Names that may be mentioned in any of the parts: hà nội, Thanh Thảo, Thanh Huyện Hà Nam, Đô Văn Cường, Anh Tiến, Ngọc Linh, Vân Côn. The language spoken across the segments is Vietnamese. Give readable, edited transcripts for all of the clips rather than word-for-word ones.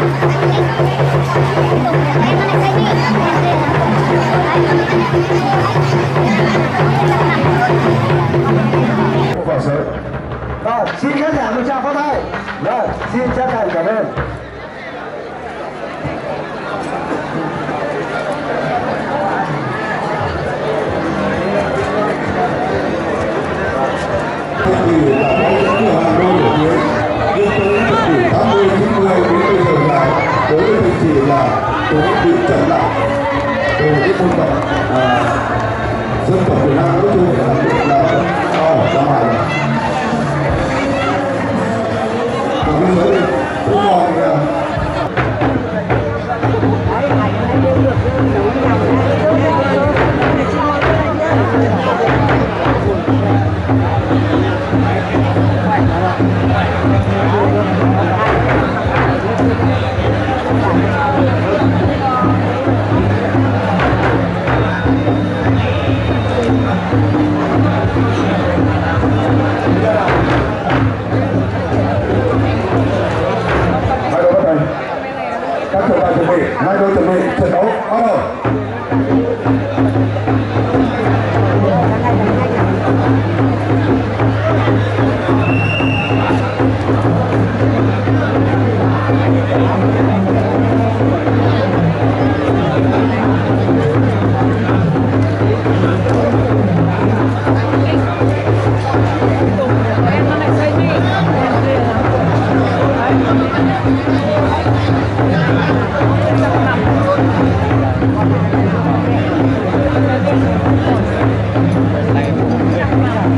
Rồi, xin khán giả một tràng pháo tay. Rồi, xin chân thành cảm ơn.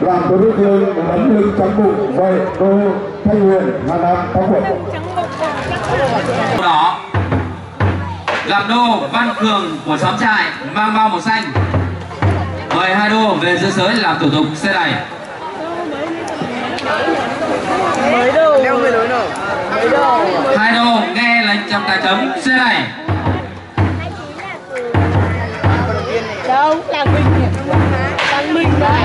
Làm cho đối phương đánh lực trắng bụng về đô Thanh Huyện Hà Nam thắng cuộc. Đó gặp Đô Văn Cường của xóm trại mang bao màu xanh. Mời hai đô về dưới sới làm thủ tục xe này. Hai đô nghe lệnh trong tài cấm xe này. Đâu là mình đang minh đấy.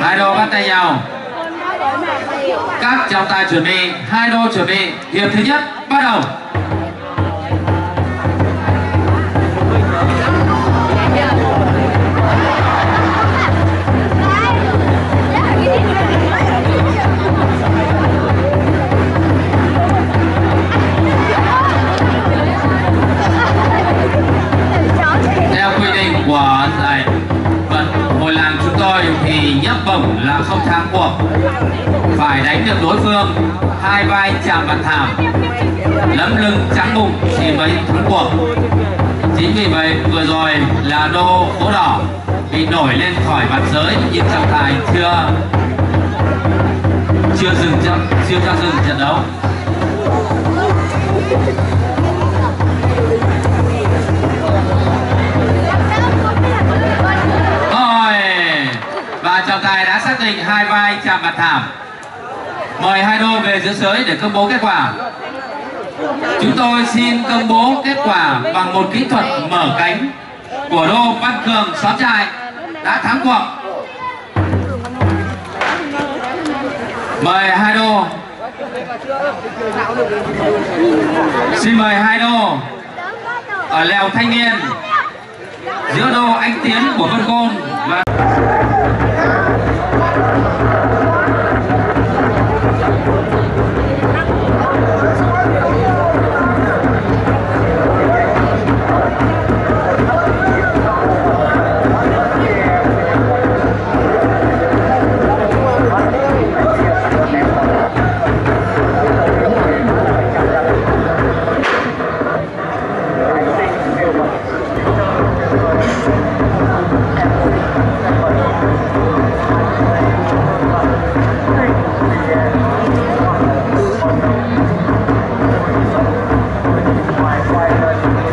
Hai đô bắt tay nhau. Các trọng tài chuẩn bị, hai đô chuẩn bị, hiệp thứ nhất bắt đầu. Theo quy định của giải vận hội làng chúng tôi thì nhấp bổng là không thắng cuộc, phải đánh được đối phương, hai vai chạm bàn thảm, lấm lưng trắng bụng thì mới thắng cuộc. Chính vì vậy vừa rồi là đô phố đỏ bị nổi lên khỏi mặt giới, nhưng trọng tài chưa dừng trận đấu. Và trọng tài đã xác định hai vai chạm mặt thảm. Mời hai đô về giữa sới để công bố kết quả. Chúng tôi xin công bố kết quả bằng một kỹ thuật mở cánh của Đô Văn Cường xóm trại đã thắng cuộc. Mời hai đô. Xin mời hai đô ở lèo Thanh Niên giữa đô Anh Tiến của Vân Côn và tiếp tục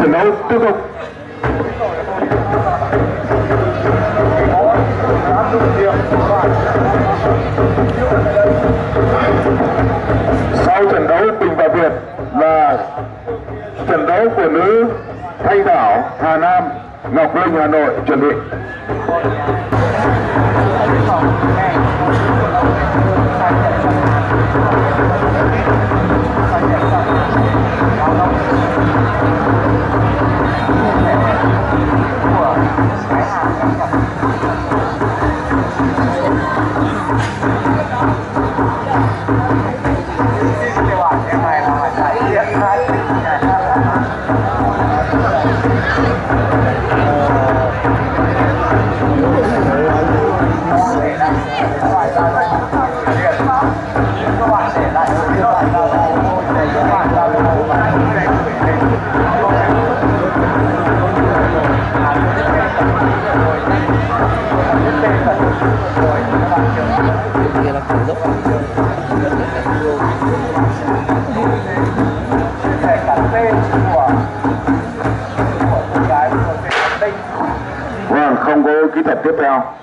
Trận đấu tiếp tục. Sau trận đấu Bình và Việt là trận đấu của nữ Thanh Thảo Hà Nam, Ngọc Linh Hà Nội chuẩn bị. Không có kỹ thuật tiếp theo.